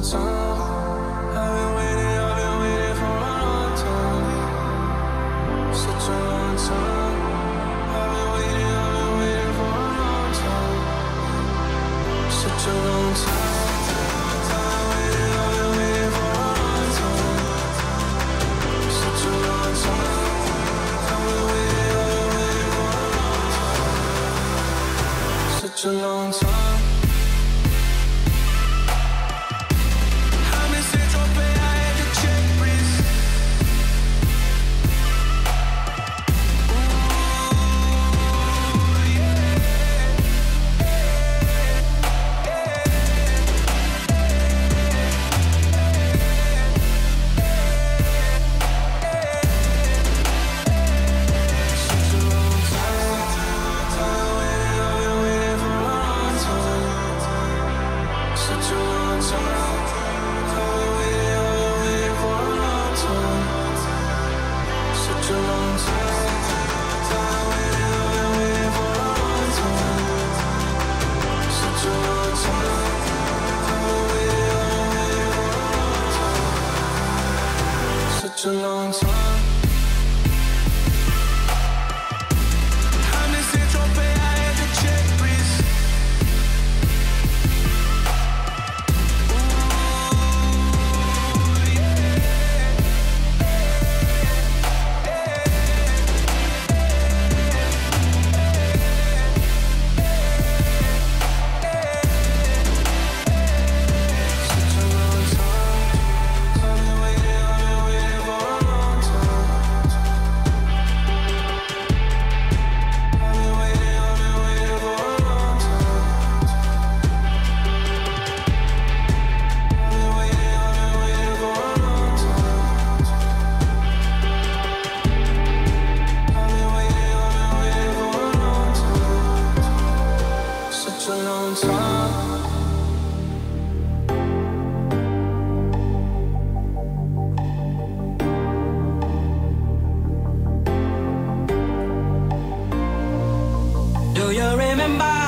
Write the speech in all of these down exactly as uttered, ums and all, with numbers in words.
long time. I've been waiting, I've been waiting for a long time. Such a long time. I've been waiting, I've been waiting for a long time. Such a long time. Such a long time. I miss it, don't pay, I had to check, please. Ooh, yeah, yeah, yeah. Such a long time. Such a long time. I've been waiting, I've been waiting for a long time. Such a long time. I've been waiting, I've been waiting for a long time. Such a long time. I've been waiting, I've been waiting for a long time. Such a long time. Such a long time. Do you remember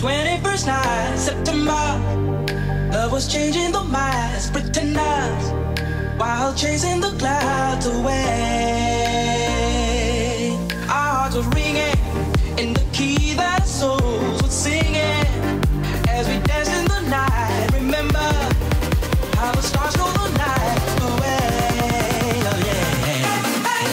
twenty-first night, September? Love was changing the minds, pretenders, while chasing the clouds away. Our hearts were ringing in the key that soul. Singing as we danced in the night. Remember how the stars go the night away. Oh yeah. Hey, hey.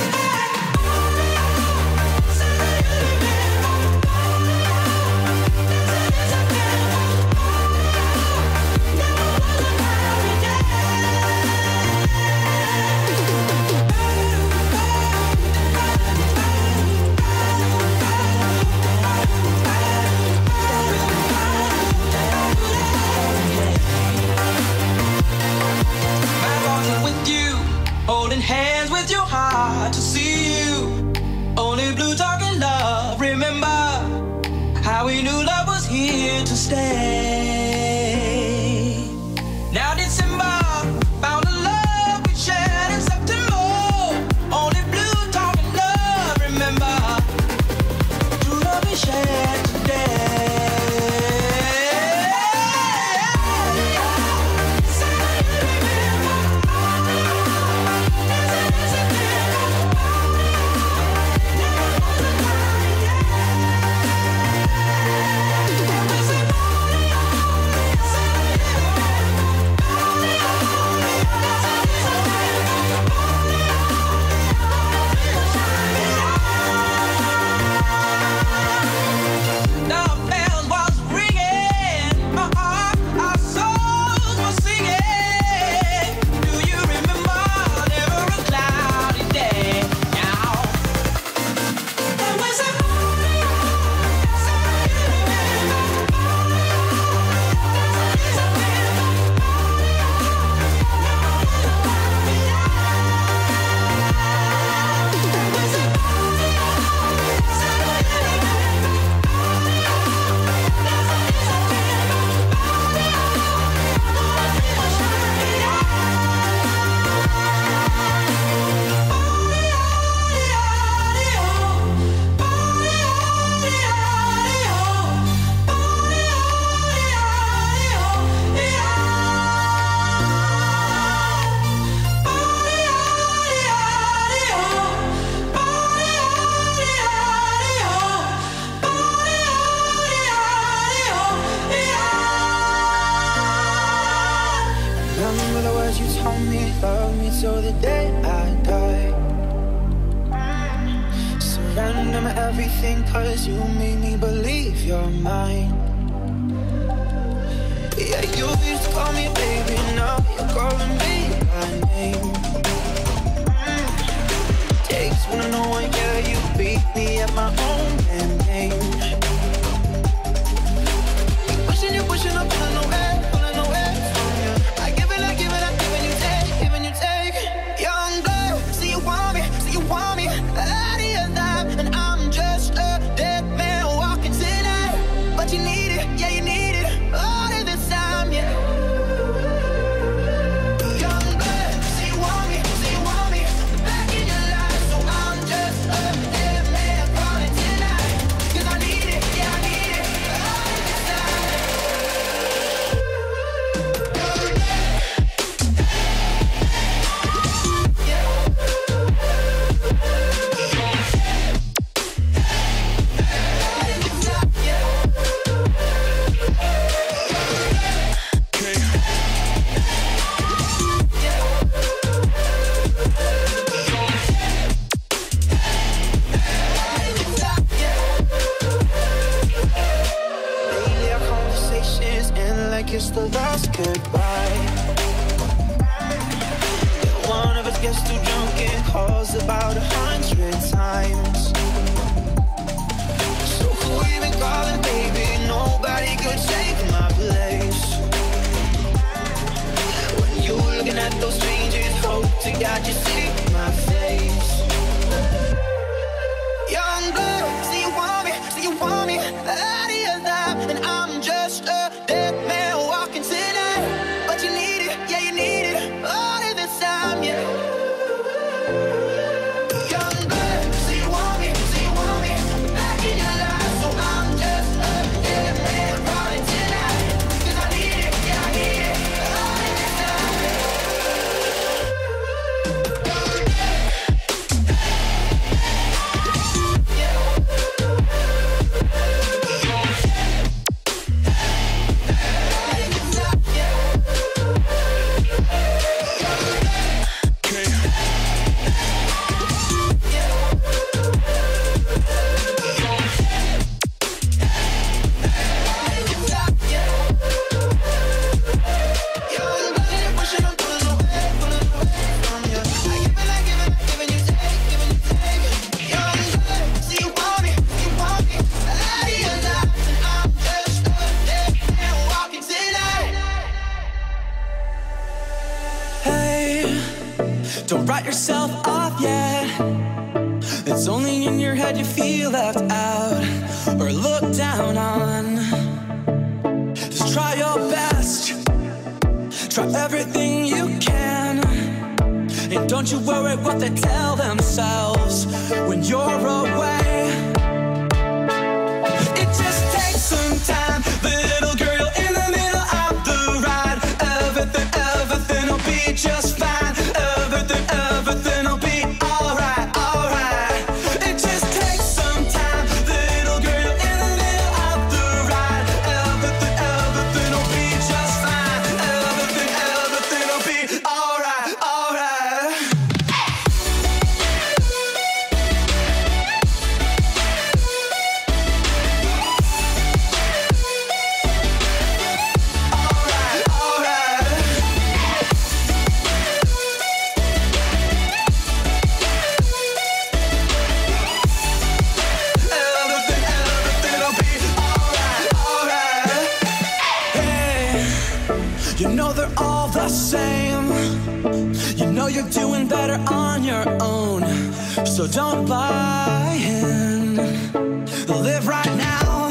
just hold me, love me till the day I die. Surrender my everything, cause you made me believe you're mine. Yeah, you used to call me baby, now you're calling me my name. Takes one to know one, yeah, you beat me at my own damn game. Pushing you, pushing up, pulling away, pulling away from you. I give it, I give it, I give it, you take, giving you take. Young girl, see you want me, see you want me. Out of your life, and I'm just a dead man walking tonight. But you need it, yeah, you need it, all of the time, yeah. Young girl, see you want me, see you want me. Back in your life, so I'm just a dead man calling tonight. Cause I need it, yeah, I need it, all of the time. It's the last goodbye. One of us gets too drunk and calls about a hundred times. So who we been calling, baby? Nobody could take my place. When you looking at those strangers, hope to God you see my face. Young girl, see you want me, see you want me. Out of your life, and I'm just a dead man. Don't write yourself off yet. It's only in your head you feel left out or looked down on. Just try your best. Try everything you can. And don't you worry what they tell themselves when you're away. It just takes some time. Little girl in the middle of the ride. Everything, everything will be just fine. You know they're all the same. You know you're doing better on your own. So don't buy in. Live right now.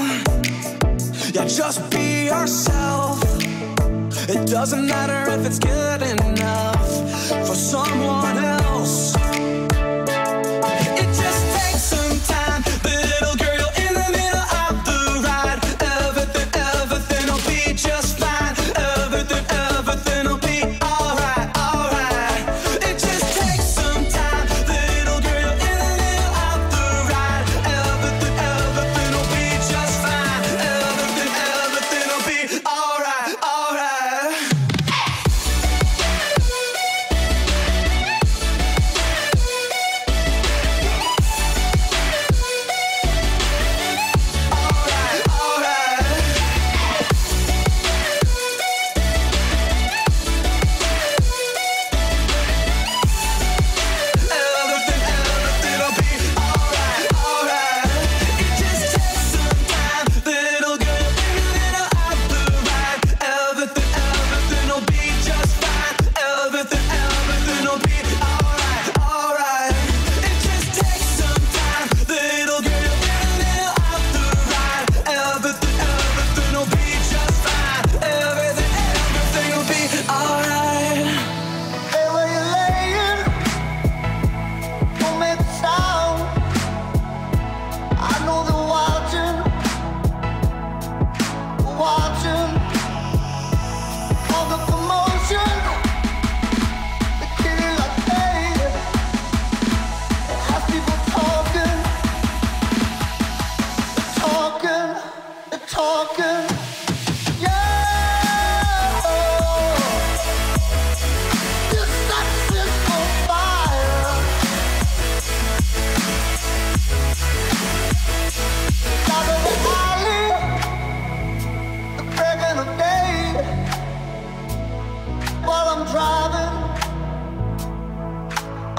Yeah, just be yourself. It doesn't matter if it's good enough for someone else. It just takes some time. Little girl in the middle of the ride. Everything, everything will be just fine.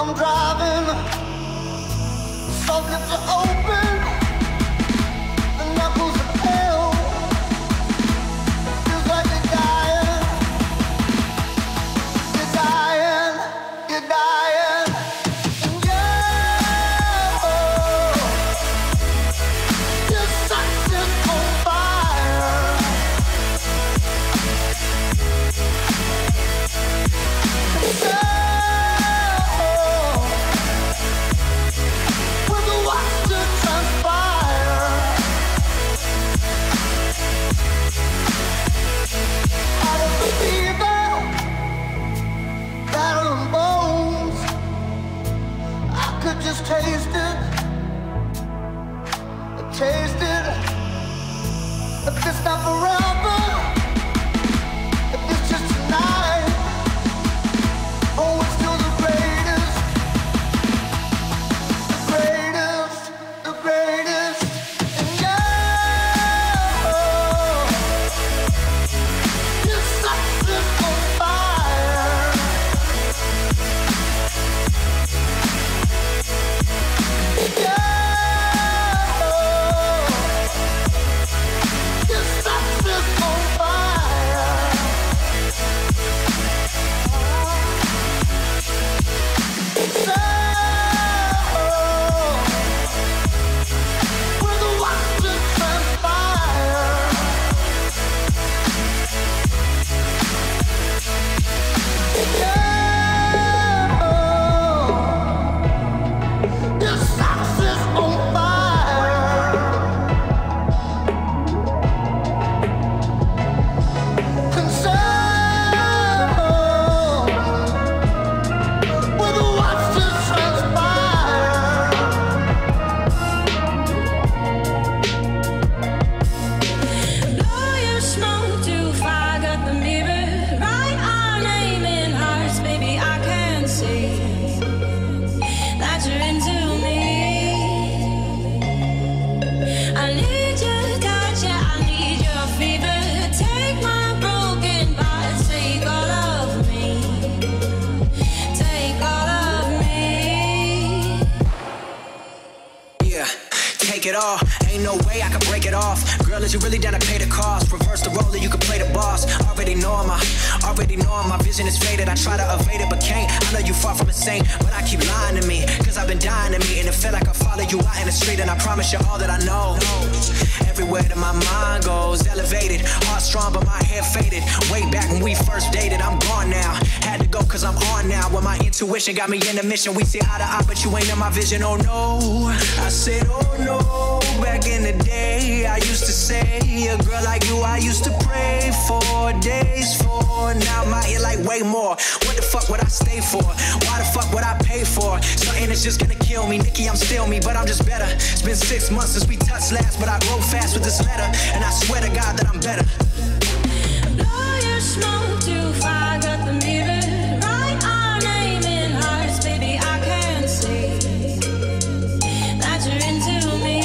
I'm driving, sockets are open, the knuckles are pale, feels like you're dying, you're dying, you're dying, and yeah, your sex is on fire, and yeah. Just taste it, taste it. If it's not forever, if it's just tonight, oh, it's still the greatest, the greatest, the greatest. And yeah, oh, your sex is on fire. It all. Ain't no way I could break it off. Girl, is you really down to pay the cost? Reverse the role and you can play the boss. Already know my, already know my vision is faded. I try to evade it but can't. I know you far from insane, but I keep lying to me, cause I've been dying to me. And it feel like I follow you out in the street, and I promise you all that I know. Everywhere that my mind goes, elevated. Heart strong but my hair faded. Way back when we first dated, I'm gone now. Had to go cause I'm on now. When my intuition got me in a mission, we see eye to eye but you ain't in my vision. Oh no, I said oh no. Back in the day, I used to say a girl like you, I used to pray for days for. Now I'm out here like way more. What the fuck would I stay for? Why the fuck would I pay for? Something that's just gonna kill me. Nikki, I'm still me, but I'm just better. It's been six months since we touched last, but I grow fast with this letter, and I swear to God that I'm better. Blow your smoke too far, got the mirror. Write our name in hearts, baby, I can see that you're into me.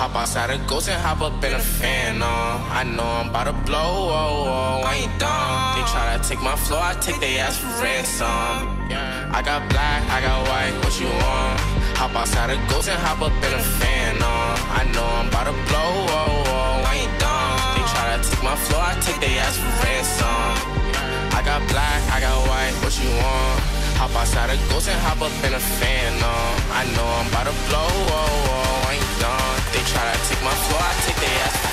Hop outside a ghost and hop up in a fan, uh. I know I'm about to blow, oh, oh, I ain't dumb. They try to take my flow, I take they ass for ransom. I got black, I got white, what you want? Hop outside a ghost and hop up in a fan, uh. I know I'm about to blow, oh, oh, I ain't dumb. They try to take my flow, I take they ass for ransom. I got black, I got white, what you want? Hop outside a ghost and hop up in a fan, no. I know I'm about to blow, oh, oh, I ain't done. They try to take my floor, I take their ass for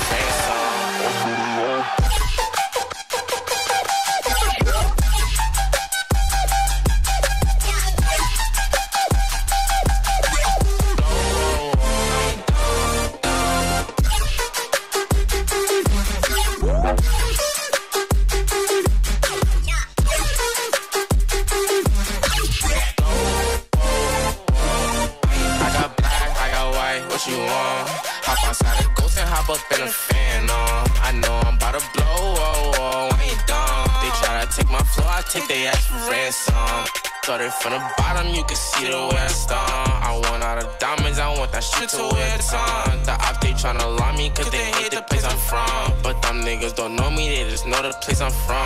ransom. Started from the bottom, you can see the way I start. I want all the diamonds, I want that shit to wear it's on. The op, they tryna lie me, cause they hate the place I'm from. But them niggas don't know me, they just know the place I'm from.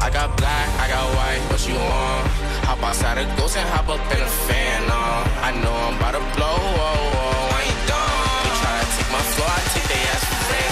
I got black, I got white, what you want? Hop outside a ghost and hop up in a fan, on. I know I'm about to blow, oh, oh, I ain't done. They tryna take my floor, I take they ass for ransom.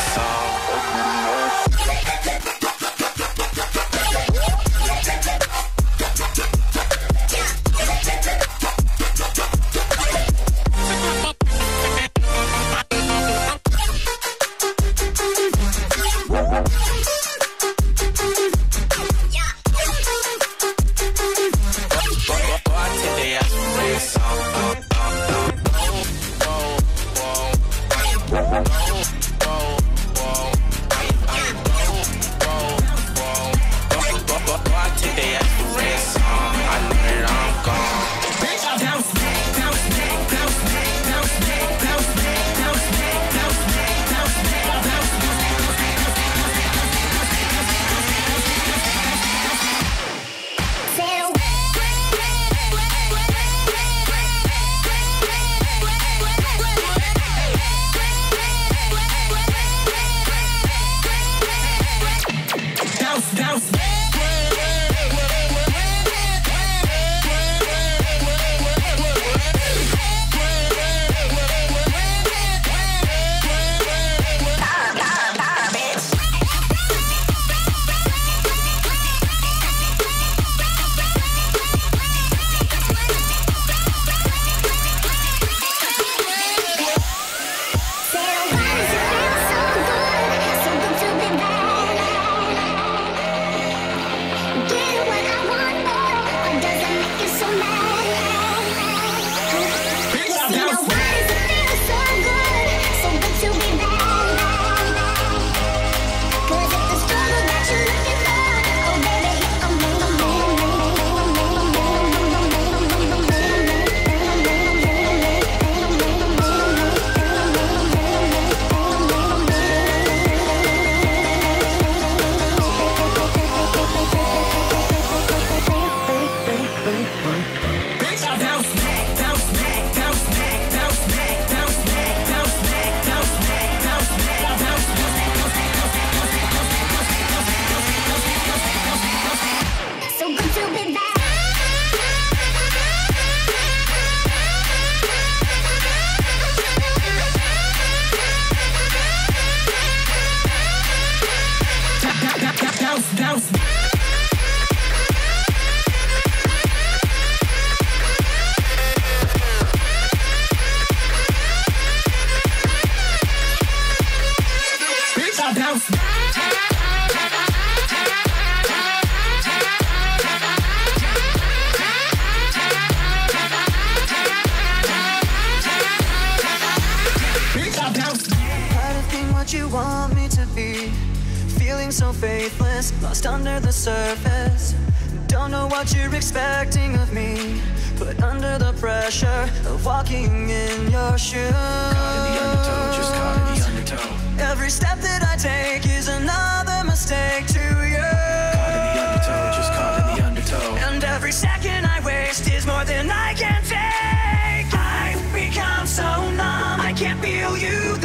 Feel you.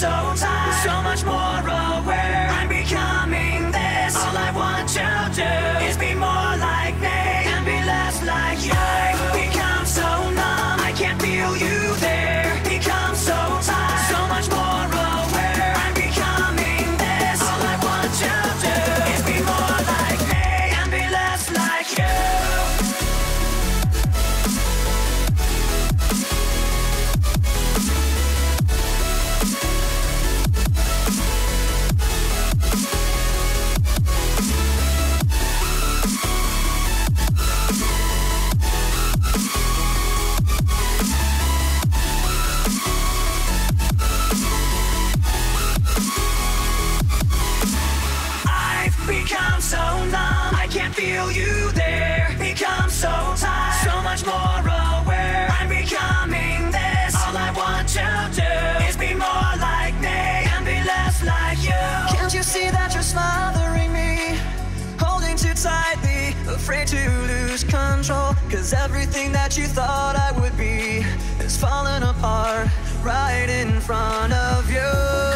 so tired, so much more aware. I'm becoming this. All I want to do is be more like me and be less like you. I've become so numb, I can't feel you there. Become so tired, so much more aware. I'm becoming this. All I want to do is be more like me and be less like you. Become so numb, I can't feel you there. Become so tired, so much more aware. I'm becoming this. All I want to do is be more like me and be less like you. Can't you see that you're smothering me? Holding too tightly, afraid to lose control. Cause everything that you thought I would be is falling apart right in front of you.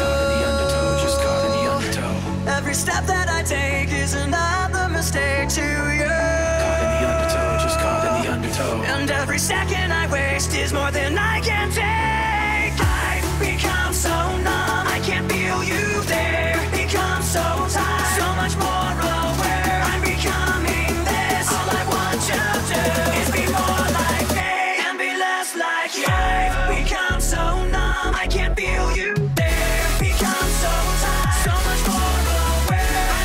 Caught in the undertow, just caught in the undertow. Every step that I take is another mistake to you. Caught in the undertow, just caught in the undertow. And every second I waste is more than I can take. I've become so numb, I can't feel you there. Become so tired, so much more aware. I'm becoming this. All I want to do is be more like me and be less like you. I've become so numb, I can't feel you there. Become so tired, so much more aware. I'm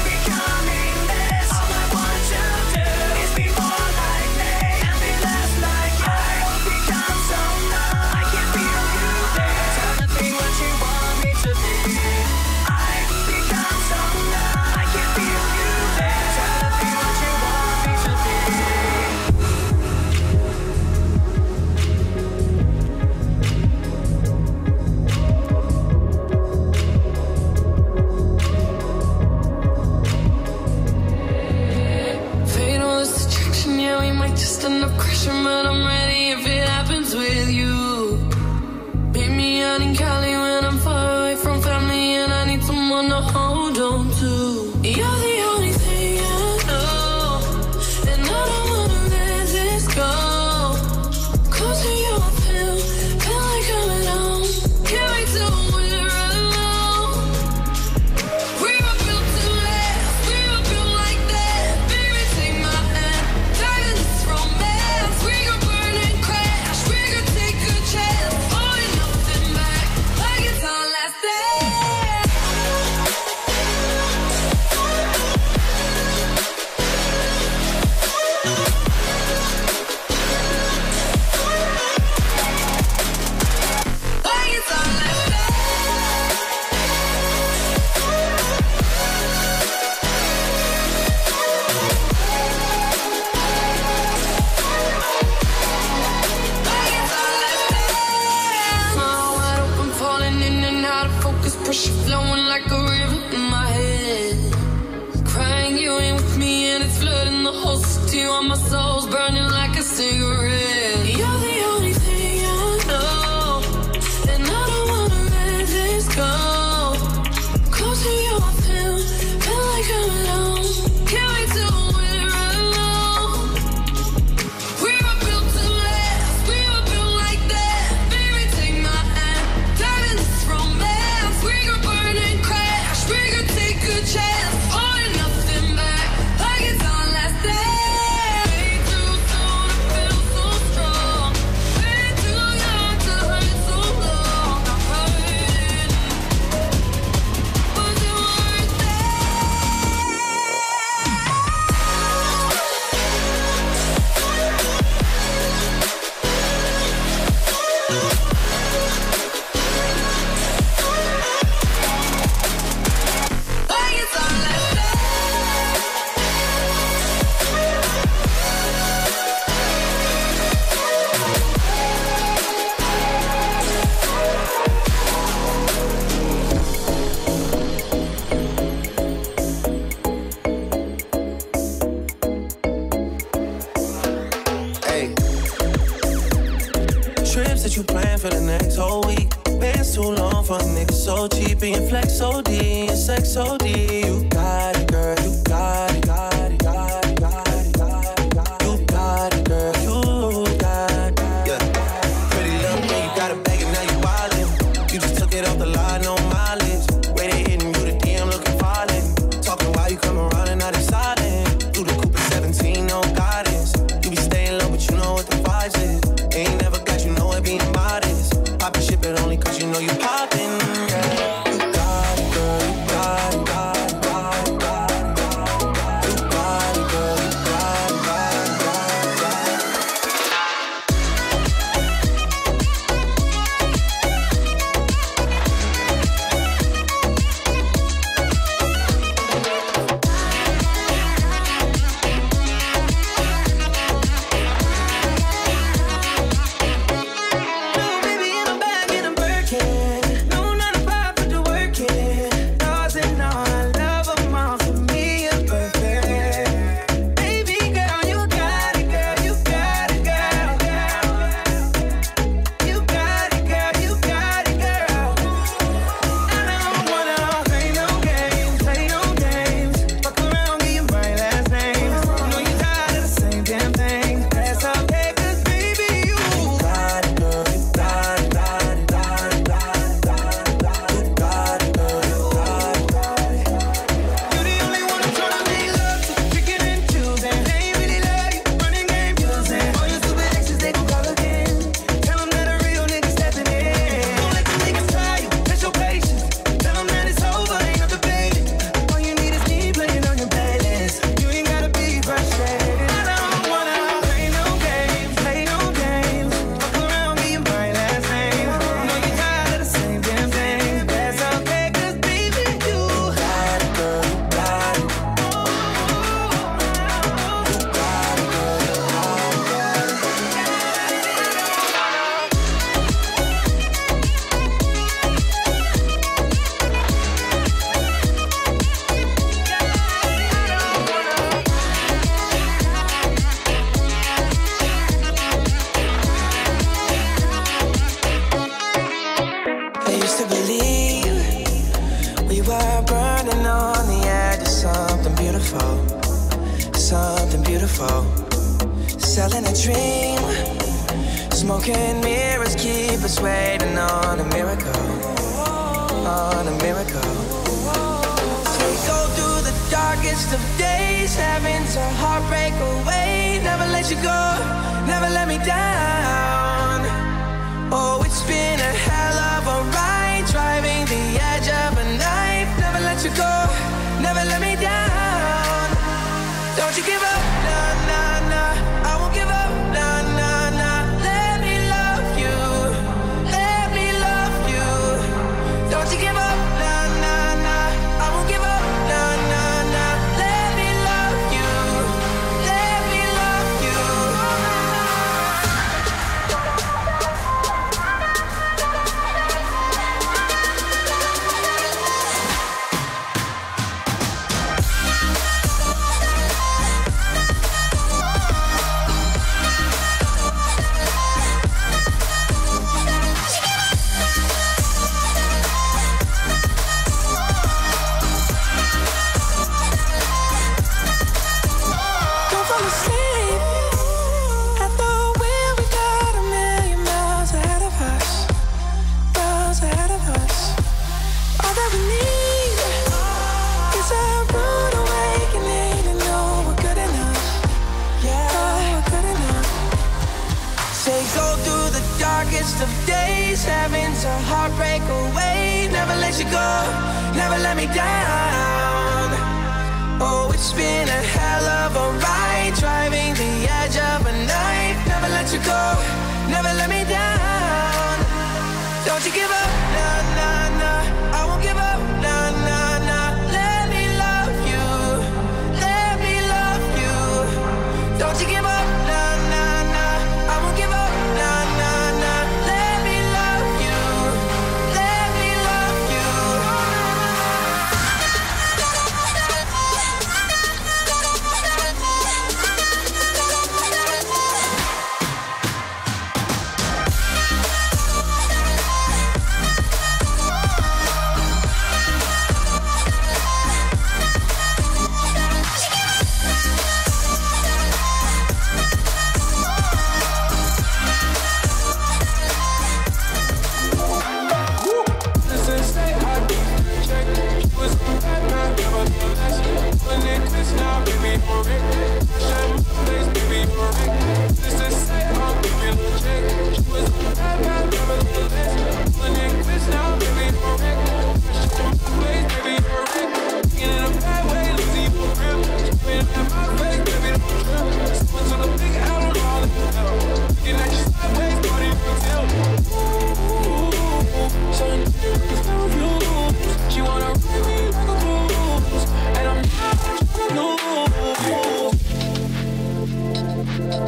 that you plan for the next whole week, baby. it's too long for a nigga so cheap. Being flex O D and sex O D. You got it, girl, you got it, got it, got it, got it, got it, got it. You got it, girl, you got it. Yeah. Pretty little thing, you got a bag and now you wildin'. You just took it off the line, no mileage. Way they hitting you, the D M looking violent. Talking while you come around and now they silent. Through the coupe of seventeen, no guidance. You be staying low, but you know what the vibes is. Ain't never got you know it being modest. Poppin' shit, but only cause you know you poppin', yeah. You got it, girl, you got it, got it, got it, got it. You got it, girl, you got it, got it, Every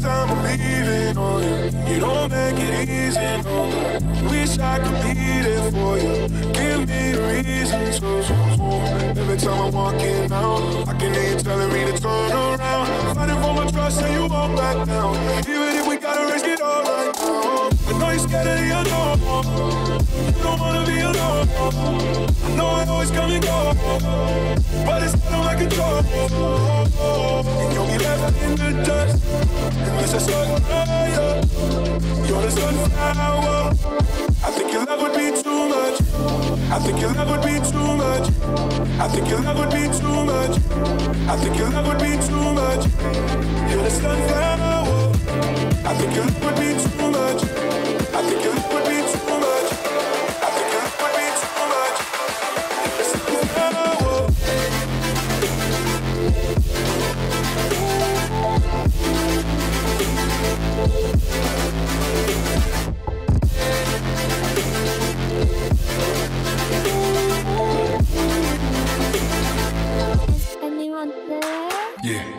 time I'm leaving on you, you don't make it easy, no. Wish I could be there for you, give me the reason to. Every time I'm walking out, I can hear you telling me to turn around. Fighting for my trust and you won't back down, even if we gotta risk it all right now. I know you're scared of the unknown, you don't wanna be alone. I know I always come and go, but it's out of my control. And you'll be left in the dust, unless I start fire. You're the sunflower. I think your love would be too much. I think your love would be too much. I think your love would be too much. I think your love would be too much. You're the sunflower. I think your love would be too much. I think your love would be too much. I think your love would be too much. You're the sunflower. Yeah.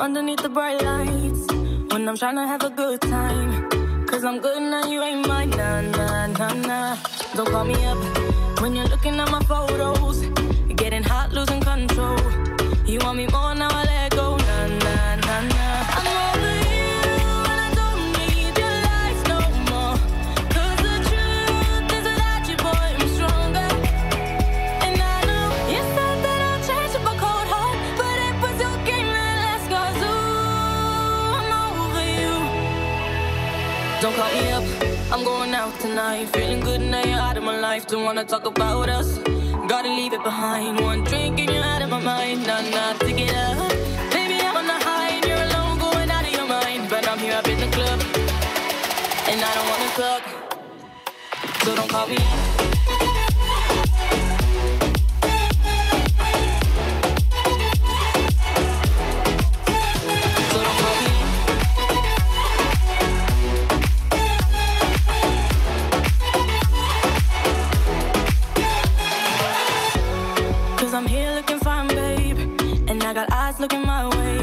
Underneath the bright lights, when I'm trying to have a good time, cause I'm good now, you ain't mine, nah, nah, nah, nah. Don't call me up when you're looking at my photos, getting hot, losing control. You want me more, now I let go, nah, nah, nah, nah. I'm over you, and I don't need your lies no more, cause the truth is that you, boy, I'm stronger. And I know you said that I'll change up a cold heart, but it was your game. Don't call me up, I'm going out tonight. Feeling good now you're out of my life. Don't wanna talk about us, gotta leave it behind. One drink and you're out of my mind. Nah, nah, take it up. Baby, I'm on the high and you're alone, going out of your mind. But I'm here up in the club, and I don't wanna suck, so don't call me up. Looking my way,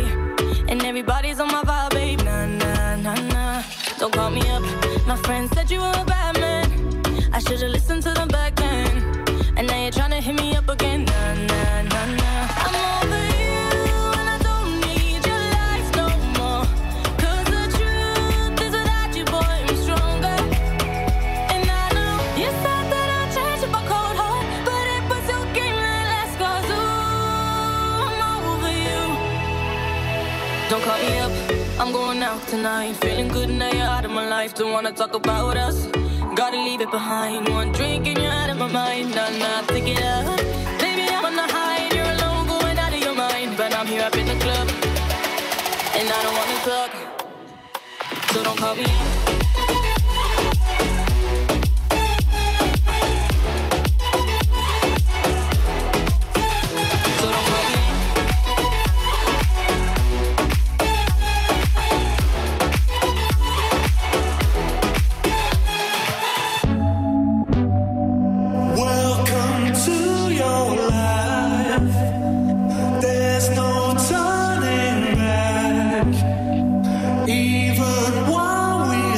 and everybody's on my vibe, babe. Nah, nah, nah, nah. Don't call me up. My friend said you were a bad man. I should've listened to them back then. And now you're trying to hit me up again. Nah, nah, nah, nah. I'm over you, and I don't need your lies no more. Cause the truth is without you, boy, I'm stronger. And I know you said that I'll change up a cold heart, but it was your game that last, cause ooh, I'm over you. Don't call me up, I'm going out tonight. Feeling good now you're out of my life. Don't wanna talk about us, gotta leave it behind. One drink and you're out of my mind. Nah, nah, pick it up. Baby, I'm on the high and you're alone, going out of your mind. But I'm here up in the club, and I don't wanna talk, so don't call me up. Even while we